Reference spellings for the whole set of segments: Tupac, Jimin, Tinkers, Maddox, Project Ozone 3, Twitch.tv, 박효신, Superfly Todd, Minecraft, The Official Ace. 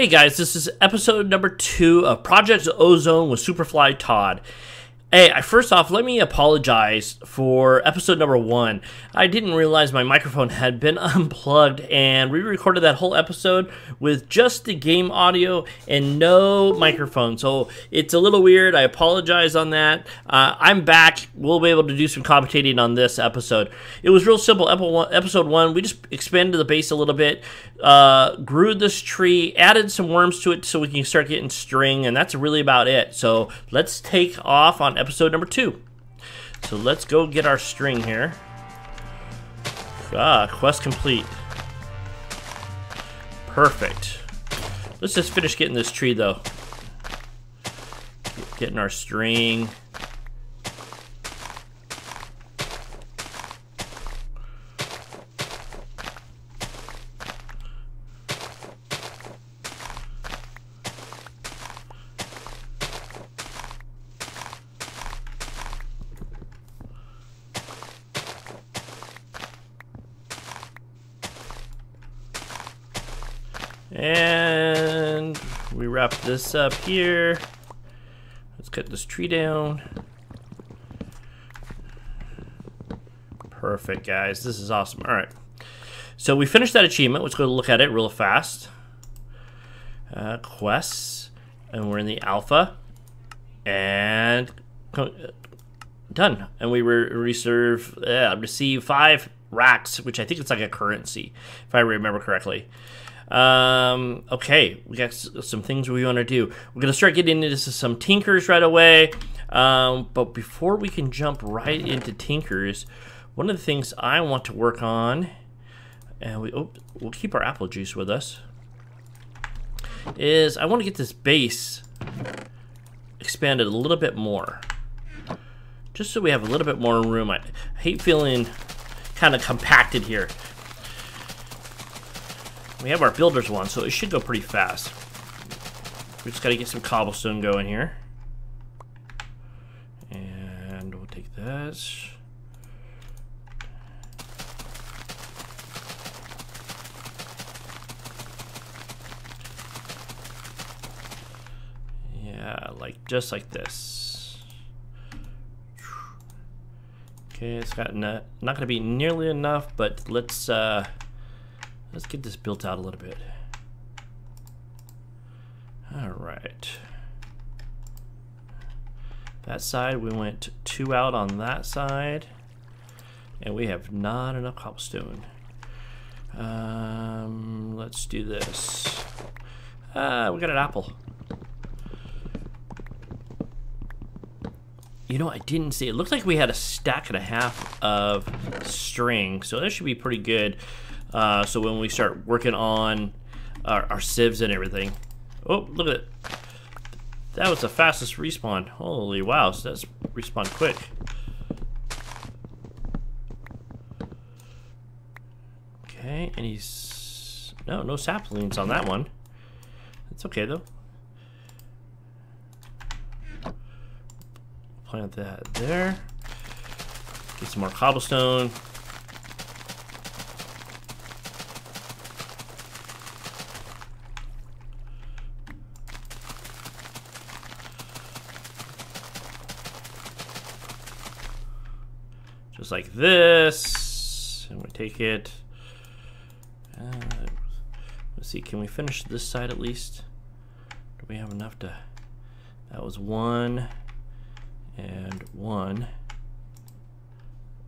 Hey guys, this is episode number 2 of Project Ozone with Superfly Todd. Hey, first off, let me apologize for episode number 1. I didn't realize my microphone had been unplugged, and we recorded that whole episode with just the game audio and no microphone. So it's a little weird. I apologize on that. I'm back. We'll be able to do some commentating on this episode. It was real simple. Episode 1, we just expanded the base a little bit, grew this tree, added some worms to it so we can start getting string, and that's really about it. So let's take off on episode number 2. So let's go get our string here. Quest complete. Perfect. Let's just finish getting this tree though. Getting our string. And we wrap this up here. Let's cut this tree down. Perfect, guys. This is awesome. All right. So we finished that achievement. Let's go look at it real fast. Quests. And we're in the alpha. And done. And we receive 5 racks, which I think it's like a currency, if I remember correctly. Okay, we got some things we want to do. We're gonna start getting into some Tinkers right away, but before we can jump right into Tinkers, one of the things I want to work on, and we'll keep our apple juice with us, is I want to get this base expanded a little bit more, just so we have a little bit more room. I hate feeling kind of compacted here. We have our builders one, so it should go pretty fast. We just gotta get some cobblestone going here. And we'll take this. Yeah, just like this. Okay, it's got not gonna be nearly enough, but let's get this built out a little bit. All right. That side, we went 2 out on that side. And we have not enough cobblestone. Let's do this. We got an apple. You know, I didn't see. It looked like we had a stack and a half of string. So that should be pretty good. So when we start working on our sieves and everything. Oh, look at it. That was the fastest respawn. Holy wow, so that's respawned quick. Okay, and he's... No saplings on that one. That's okay, though. Plant that there. Get some more cobblestone. Just like this, and we take it. Let's see, can we finish this side at least? Do we have enough to? That was 1 and 1,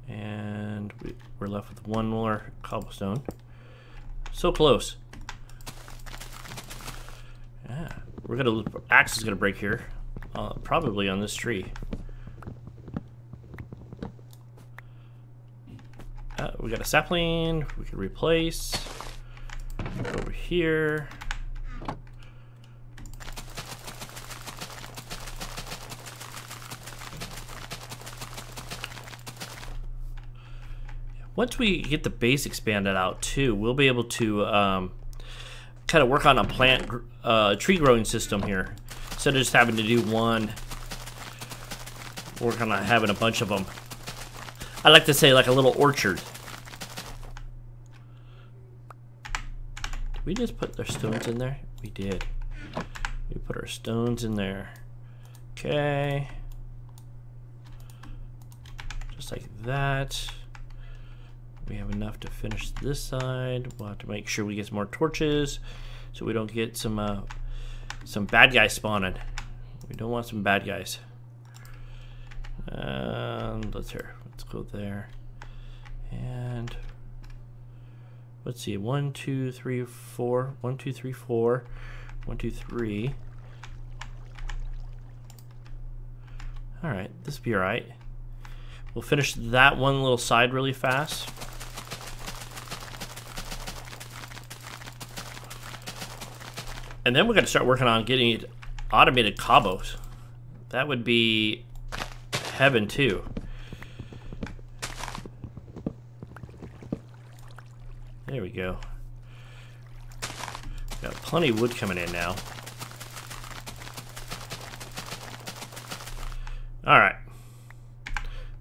and we're left with 1 more cobblestone. So close. Yeah, axe is gonna break here, probably on this tree. We got a sapling, we can replace over here. Once we get the base expanded out too, we'll be able to kind of work on a tree growing system here. Instead of just having to do one, we're kind of having a bunch of them. I like to say like a little orchard. We just put their stones in there. We did. We put our stones in there. Okay. Just like that. We have enough to finish this side. We'll have to make sure we get some more torches so we don't get some bad guys spawning. We don't want some bad guys. Let's go there. And let's see, 1, 2, 3, 4. 1, 2, 3, 4. 1, 2, 3. All right, this will be all right. We'll finish that one little side really fast. And then we're gonna start working on getting automated cobos. That would be heaven too. There we go. Got plenty of wood coming in now. All right.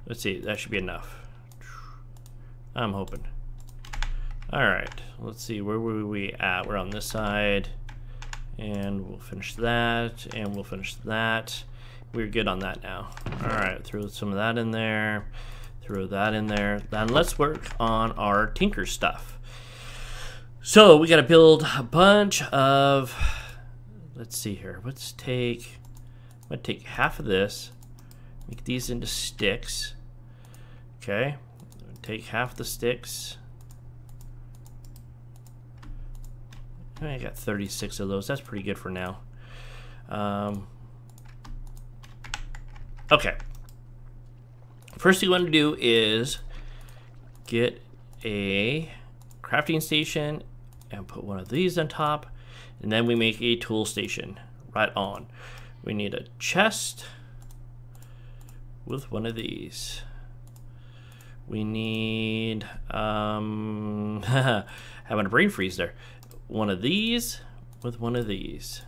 Let's see, that should be enough. I'm hoping. All right, let's see, where were we at? We're on this side, and we'll finish that, and we'll finish that. We're good on that now. All right, throw some of that in there, throw that in there. Then let's work on our Tinker stuff. So we gotta build a bunch of, let's see here, let's take, I'm gonna take half of this, make these into sticks. Okay, take half the sticks. I got 36 of those. That's pretty good for now. Okay. First thing you want to do is get a crafting station and put one of these on top, and then we make a tool station right on. We need a chest with one of these. We need having a brain freeze there. One of these with one of these.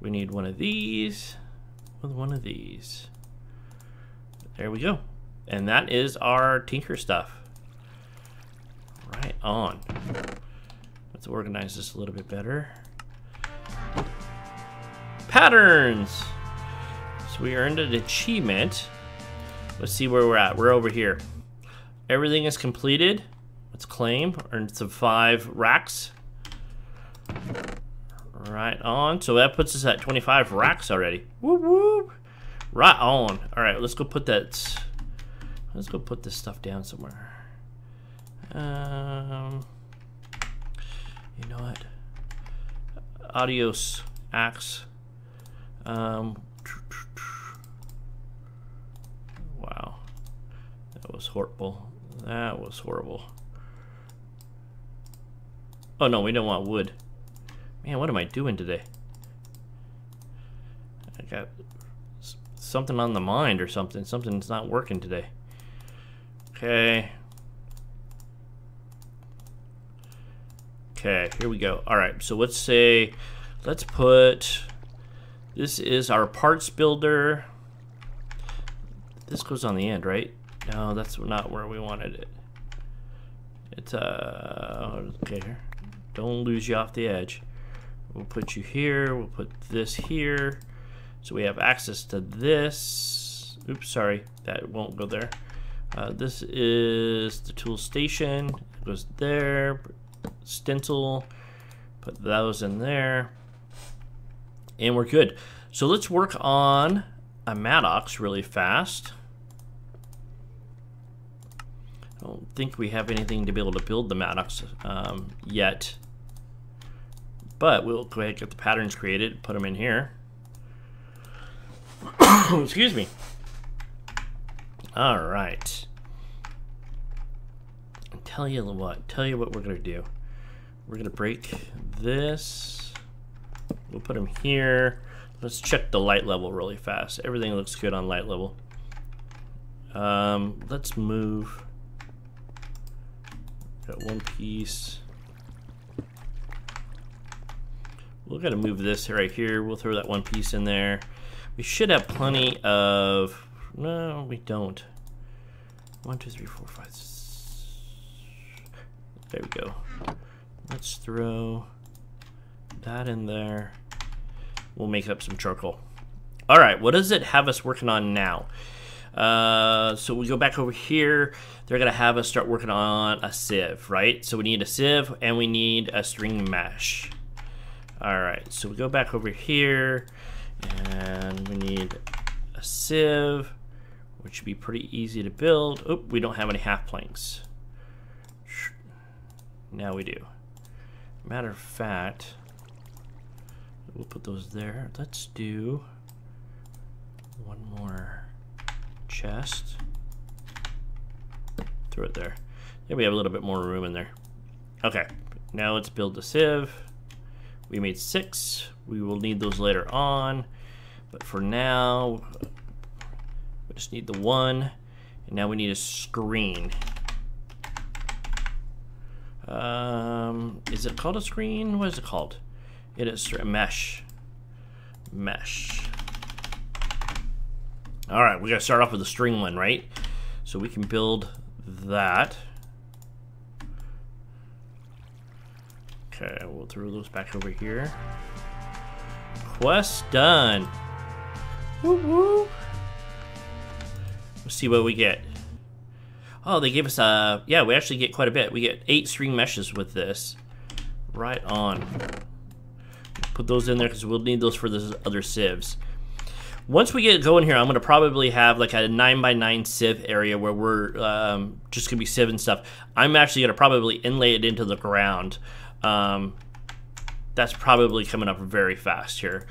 We need one of these with one of these. There we go. And that is our Tinker stuff. Right on. Let's organize this a little bit better. Patterns. So we earned an achievement. Let's see where we're at. We're over here. Everything is completed. Let's claim. Earned some 5 racks. Right on. So that puts us at 25 racks already. Whoop whoop. Right on. All right, let's go put that. Let's go put this stuff down somewhere. You know what? Adios, axe. Wow, that was horrible. That was horrible. Oh no, we don't want wood. Man, what am I doing today? I got something on the mind or something. Something's not working today. Okay. Okay, here we go. All right, so let's say, let's put, this is our parts builder. This goes on the end, right? No, that's not where we wanted it. It's, okay, here. Don't lose you off the edge. We'll put you here, we'll put this here. So we have access to this. Oops, sorry, that won't go there. This is the tool station, it goes there. Stencil, put those in there. And we're good. So let's work on a Maddox really fast. I don't think we have anything to be able to build the Maddox yet. But we'll go ahead and get the patterns created, put them in here. Excuse me. All right. I'll tell you what we're gonna do. We're gonna break this. We'll put them here. Let's check the light level really fast. Everything looks good on light level. Let's move. Got one piece. We're gonna move this right here. We'll throw that one piece in there. We should have plenty of, no, we don't. 1, 2, 3, 4, 5. There we go. Let's throw that in there. We'll make up some charcoal. All right, what does it have us working on now? So we go back over here. They're gonna have us start working on a sieve, right? So we need a sieve and we need a string mesh. All right, so we go back over here and we need a sieve, which should be pretty easy to build. Oh, we don't have any half planks. Now we do. Matter of fact, we'll put those there. Let's do one more chest. Throw it there. Then we have a little bit more room in there. Okay, now let's build the sieve. We made 6. We will need those later on, but for now, we just need the 1. And now we need a screen. Is it called a screen? What is it called? It is a mesh. Mesh. All right, we gotta start off with a string one, right? So we can build that. Okay, we'll throw those back over here. Quest done. Whoop whoop. Let's see what we get. Oh, they gave us a, yeah, we actually get quite a bit. We get 8 string meshes with this. Right on. Put those in there because we'll need those for the other sieves. Once we get going here, I'm going to probably have like a 9x9 sieve area where we're just going to be sieving stuff. I'm actually going to probably inlay it into the ground. That's probably coming up very fast here.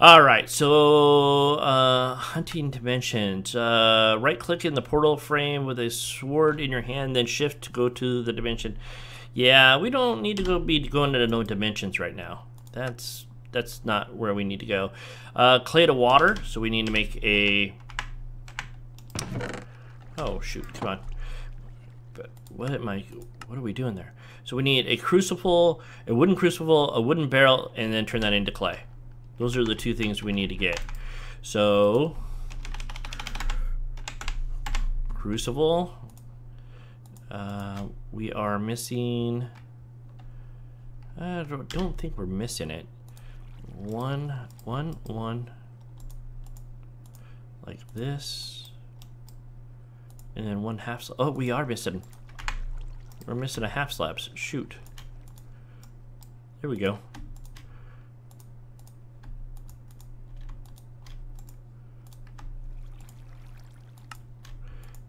All right, so hunting dimensions. Right-click in the portal frame with a sword in your hand, then shift to go to the dimension. Yeah, we don't need to be going into no dimensions right now. That's not where we need to go. Clay to water, so we need to make a... Oh, shoot, come on. But what am I... What are we doing there? So we need a crucible, a wooden crucible, a wooden barrel, and then turn that into clay. Those are the 2 things we need to get. So, crucible. We are missing, I don't think we're missing it. One, like this. And then 1/2 slab. Oh, we are missing. We're missing a half slab, shoot. Here we go.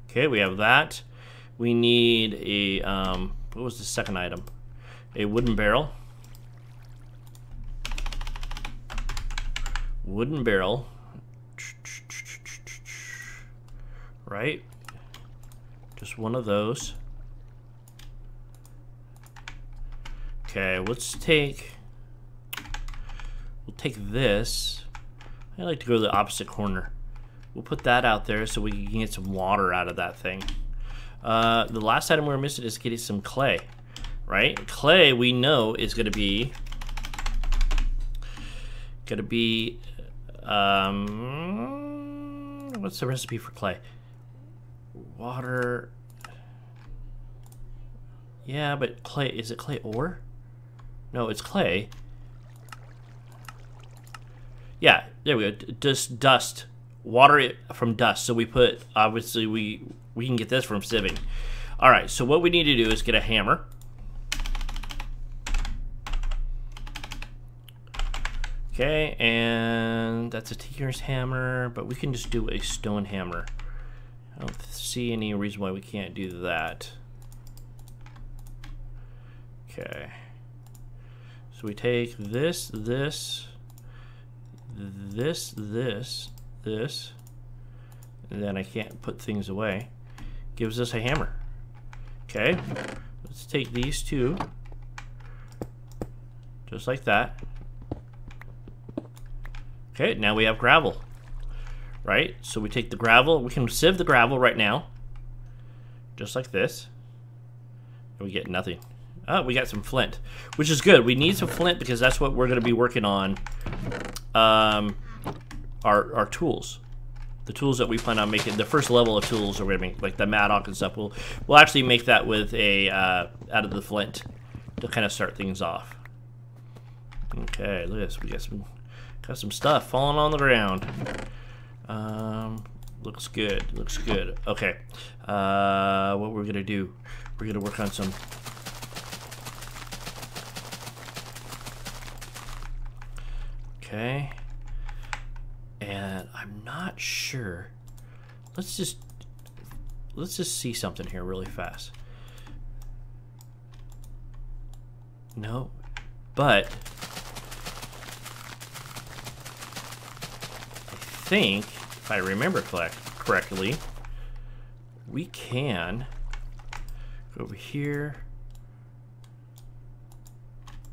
Okay, we have that. We need a, what was the second item? A wooden barrel. Wooden barrel. Right? Just one of those. Okay, let's take, we'll take this. I like to go to the opposite corner. We'll put that out there so we can get some water out of that thing. The last item we're missing is getting some clay, right? Clay we know is gonna be what's the recipe for clay? Water. Yeah, but clay, is it clay ore? No, it's clay. Yeah, there we go. Just dust. Water it from dust. So we put, obviously we can get this from sieving. All right, so what we need to do is get a hammer. Okay, and that's a Tinker's hammer, but we can just do a stone hammer. I don't see any reason why we can't do that. Okay, so we take this, and then I can't put things away. Gives us a hammer. Okay, let's take these 2, just like that. Okay, now we have gravel, right? So we take the gravel, we can sieve the gravel right now, just like this, and we get nothing. Oh, we got some flint, which is good. We need some flint because that's what we're gonna be working on, our tools. The tools that we plan on making, the first level of tools we're gonna make, like the Maddox and stuff, we'll actually make that with a, out of the flint to kind of start things off. Okay, look at this. We got some stuff falling on the ground. Looks good. Looks good. Okay. What we're gonna do? We're gonna work on some. Okay. And I'm not sure. Let's just see something here really fast. No, but I think, if I remember correctly, we can go over here.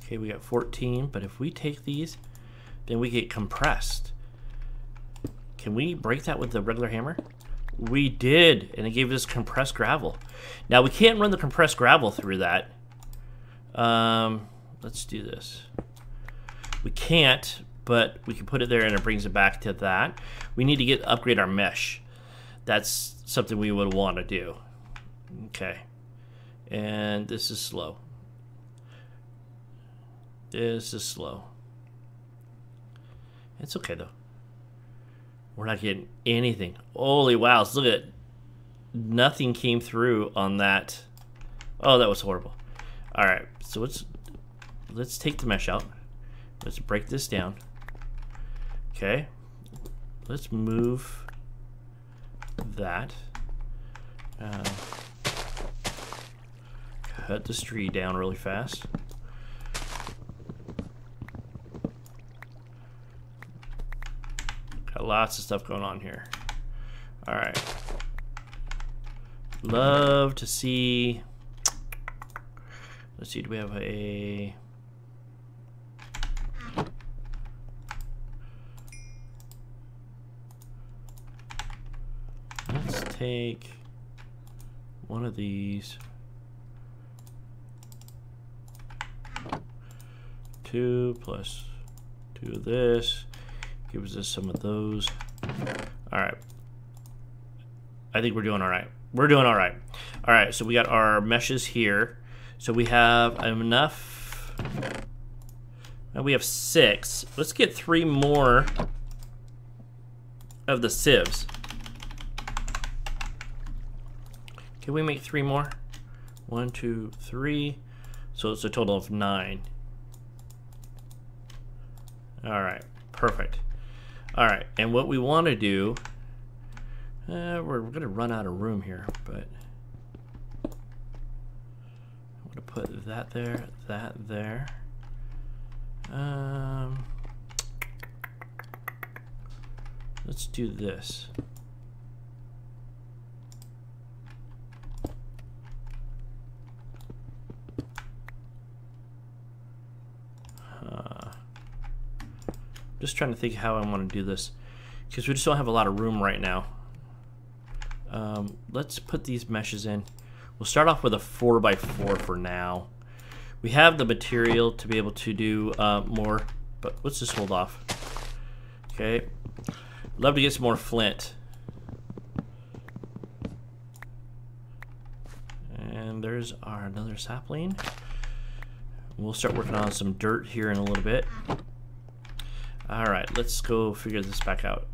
Okay, we got 14, but if we take these, then we get compressed. Can we break that with the regular hammer? We did, and it gave us compressed gravel. Now, we can't run the compressed gravel through that. Let's do this. We can't, but we can put it there and it brings it back to that. We need to upgrade our mesh. That's something we would want to do. Okay. And this is slow. This is slow. It's okay, though. We're not getting anything. Holy wow, look at it. Nothing came through on that. Oh, that was horrible. All right, so let's take the mesh out. Let's break this down. Okay, let's move that. Cut this tree down really fast. Got lots of stuff going on here. All right. Love to see. Let's see, do we have a... Let's take one of these. 2 plus 2 of this. Gives us some of those. All right. I think we're doing all right. We're doing all right. All right, so we got our meshes here. So we have enough, and we have 6. Let's get 3 more of the sieves. Can we make 3 more? 1, 2, 3. So it's a total of 9. All right, perfect. All right, and what we want to do, we're going to run out of room here, but... Put that there, that there. Let's do this. Just trying to think how I want to do this because we just don't have a lot of room right now. Let's put these meshes in. We'll start off with a 4x4 for now. We have the material to be able to do more, but let's just hold off. Okay. Love to get some more flint. And there's our another sapling. We'll start working on some dirt here in a little bit. All right, let's go figure this back out.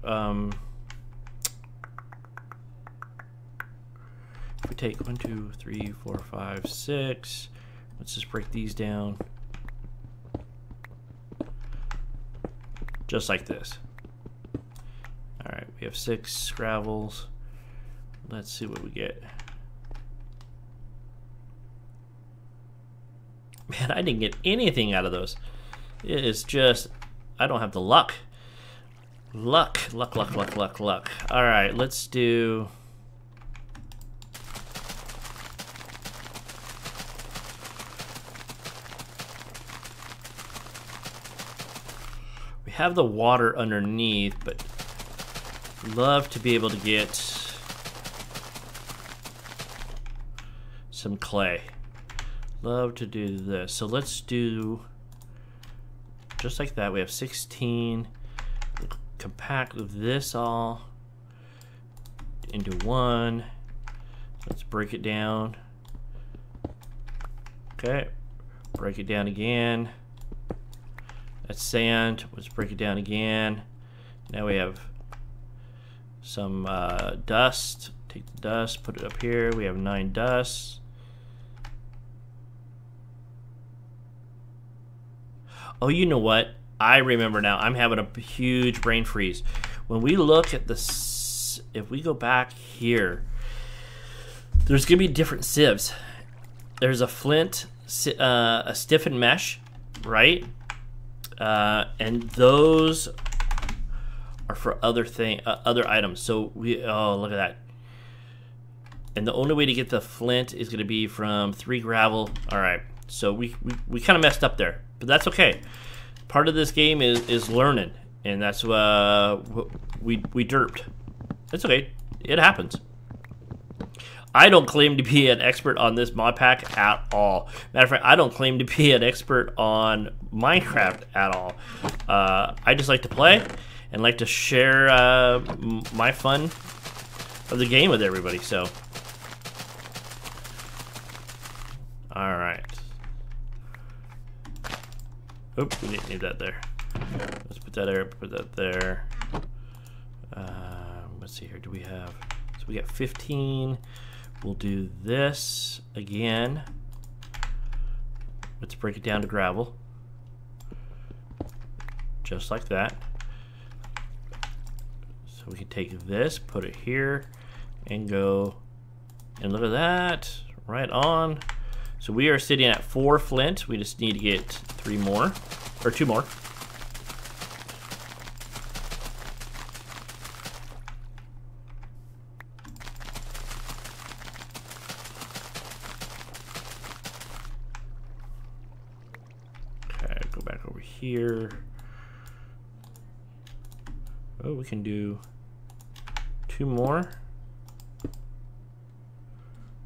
If we take 1, 2, 3, 4, 5, 6, let's just break these down just like this. All right, we have 6 gravels. Let's see what we get. Man, I didn't get anything out of those. It is just, I don't have the luck. Luck. All right, let's do. Have the water underneath, but love to be able to get some clay. Love to do this. So let's do just like that. We have 16. We'll compact this all into 1. Let's break it down. Okay, break it down again. That's sand. Let's break it down again. Now we have some dust. Take the dust, put it up here. We have 9 dusts. Oh, you know what? I remember now. I'm having a huge brain freeze. When we look at this, if we go back here, there's going to be different sieves. There's a flint, a stiffened mesh, right? And those are for other thing, other items. So we, oh, look at that. And the only way to get the flint is going to be from 3 gravel. All right. So we kind of messed up there, but that's okay. Part of this game is learning, and that's we derped. That's okay. It happens. I don't claim to be an expert on this mod pack at all. Matter of fact, I don't claim to be an expert on Minecraft at all. I just like to play and like to share my fun of the game with everybody. So, all right. Oop, we didn't need that there. Let's put that there. Put that there. Let's see here. Do we have? So we got 15. We'll do this again. Let's break it down to gravel, just like that. So we can take this, put it here, and go. And look at that, right on. So we are sitting at 4 flint. We just need to get 3 more, or 2 more. Okay, go back over here. Oh, we can do 2 more.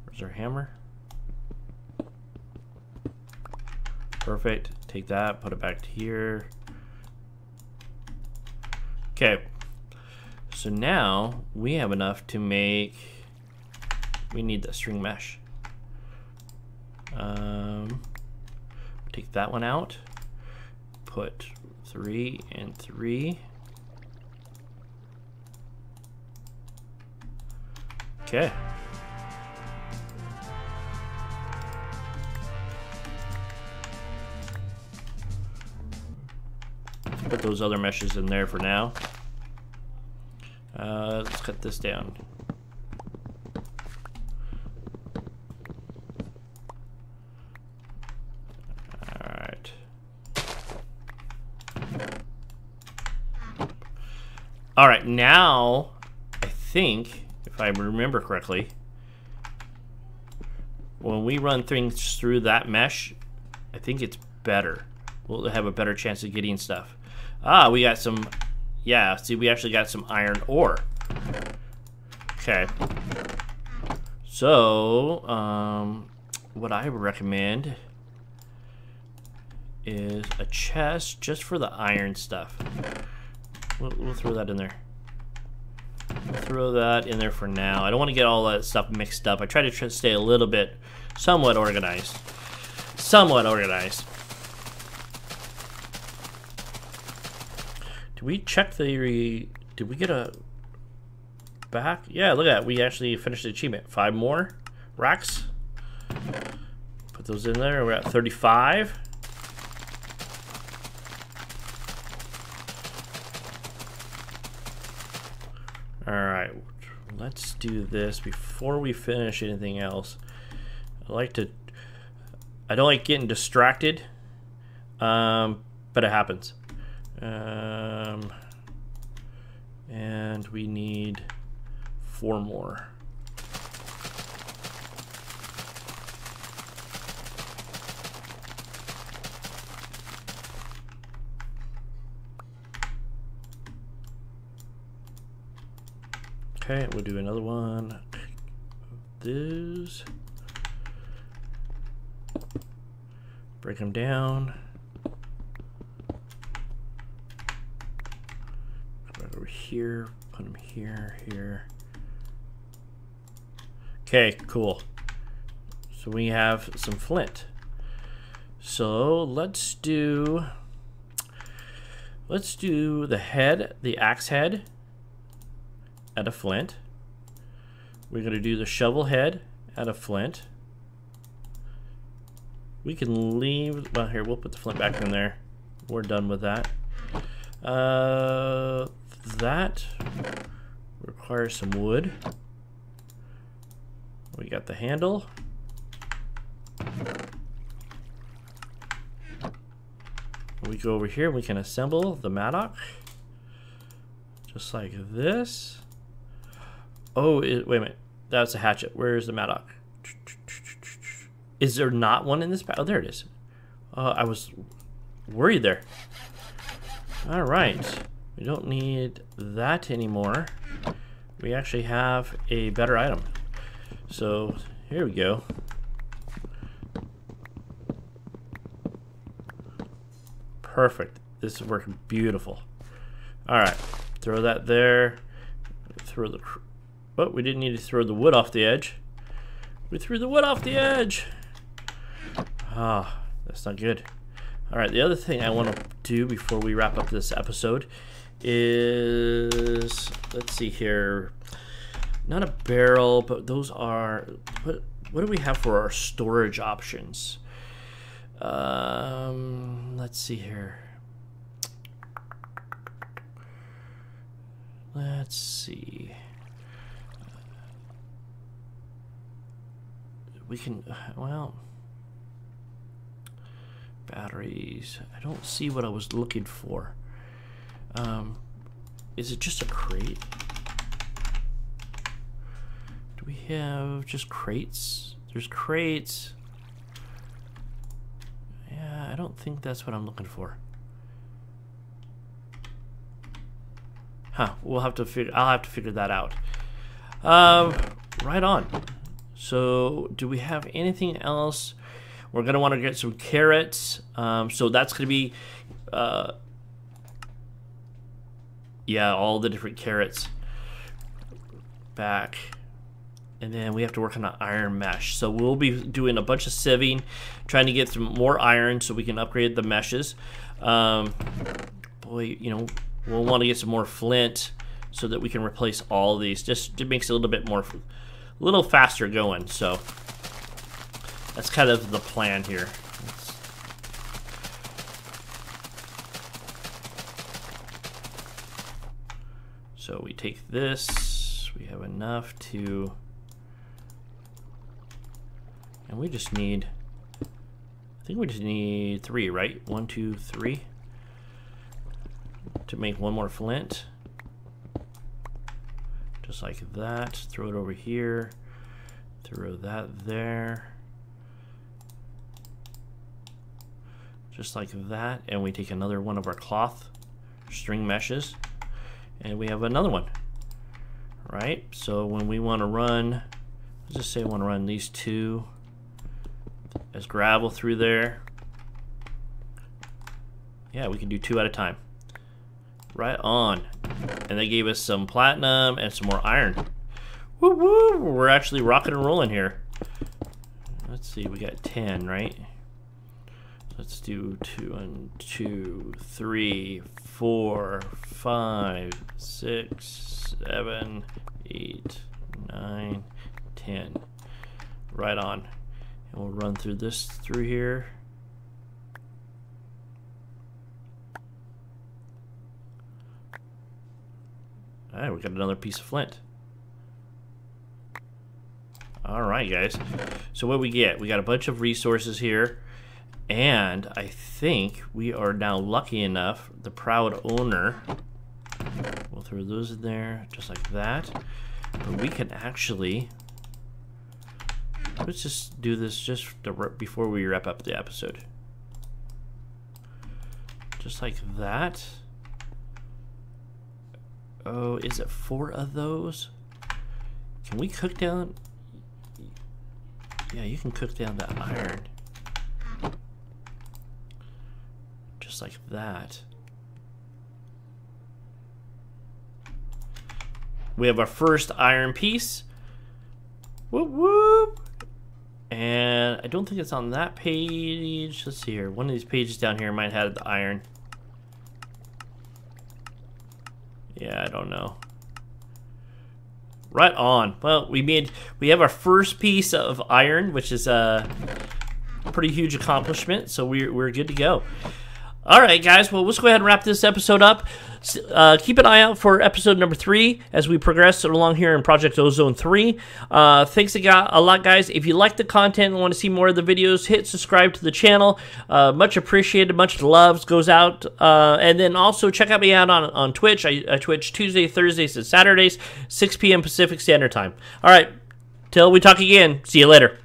Where's our hammer? Perfect. Take that, put it back to here. Okay. So now we have enough to make, we need the string mesh. Take that one out, put 3 and 3. Okay. Put those other meshes in there for now. Let's cut this down. All right. All right, now I think, if I remember correctly, when we run things through that mesh, I think it's better. We'll have a better chance of getting stuff. Ah, we got some, yeah, see, we actually got some iron ore. Okay. So, what I would recommend is a chest just for the iron stuff. We'll throw that in there. We'll throw that in there for now. I don't want to get all that stuff mixed up. I try to stay a little bit, somewhat organized. Somewhat organized. Did we check the, did we get a back? Yeah, look at that. We actually finished the achievement. 5 more racks. Put those in there. We're at 35. All right, let's do this before we finish anything else. I like to, I don't like getting distracted, but it happens. And we need 4 more. Okay, we'll do another one. This. Break them down. Here, put them here, here. Okay, cool. So we have some flint. So let's do, Let's do the head, the axe head, out of flint. We're gonna do the shovel head out of flint. We can leave, well here, we'll put the flint back in there. We're done with that. That requires some wood. We got the handle. We go over here, we can assemble the Maddox. Just like this. Oh, wait a minute. That's a hatchet. Where's the Maddox? Is there not one in this pack? Oh, there it is. I was worried there. All right. We don't need that anymore. We actually have a better item. So here we go. Perfect. This is working beautiful. All right. Throw that there. Throw the... But we didn't need to throw the wood off the edge. We threw the wood off the edge. Ah, that's not good. All right, the other thing I want to do before we wrap up this episode is, let's see here, not a barrel, but those are, what do we have for our storage options? Let's see here. Let's see. We can, well, batteries. I don't see what I was looking for. Is it just a crate? Do we have just crates? There's crates. Yeah, I don't think that's what I'm looking for. Huh, we'll have to figure, I'll have to figure that out. Right on. So do we have anything else? We're gonna want to get some carrots. So that's gonna be, yeah, all the different carrots back. And then we have to work on an iron mesh. So we'll be doing a bunch of sieving, trying to get some more iron so we can upgrade the meshes. Boy, you know, we'll want to get some more flint so that we can replace all these. Just it makes it a little bit more, a little faster going, so that's kind of the plan here. So we take this, we have enough to, and we just need, I think we just need 3, right? 1, 2, 3 to make one more flint. Just like that, throw it over here, throw that there, just like that, and we take another one of our cloth string meshes, and we have another one, right? So when we want to run, let's just say I want to run these 2 as gravel through there. Yeah, we can do 2 at a time. Right on. And they gave us some platinum and some more iron. Woo woo! We're actually rocking and rolling here. Let's see, we got 10, right? Let's do 1, 2, 3, 4, 5, 6, 7, 8, 9, 10. Right on. And we'll run through this through here. All right, we got another piece of flint. All right, guys. So what we get? We got a bunch of resources here, and I think we are now lucky enough. The proud owner. We'll throw those in there just like that. But we can actually. Let's just do this just before we wrap up the episode. Just like that. Oh, is it 4 of those? Can we cook down? Yeah, you can cook down that iron. Just like that. We have our first iron piece. Whoop whoop! And I don't think it's on that page. Let's see here. One of these pages down here might have the iron. Yeah, I don't know. Right on. Well, we have our first piece of iron, which is a pretty huge accomplishment, so we're good to go. All right, guys. Well, let's go ahead and wrap this episode up. Keep an eye out for episode number 3 as we progress along here in Project Ozone 3. Thanks a lot, guys. If you like the content and want to see more of the videos, hit subscribe to the channel. Much appreciated, much love goes out. And then also check out me out on Twitch. I Twitch Tuesday, Thursdays, and Saturdays, 6 p.m. Pacific Standard Time. All right. Till we talk again. See you later.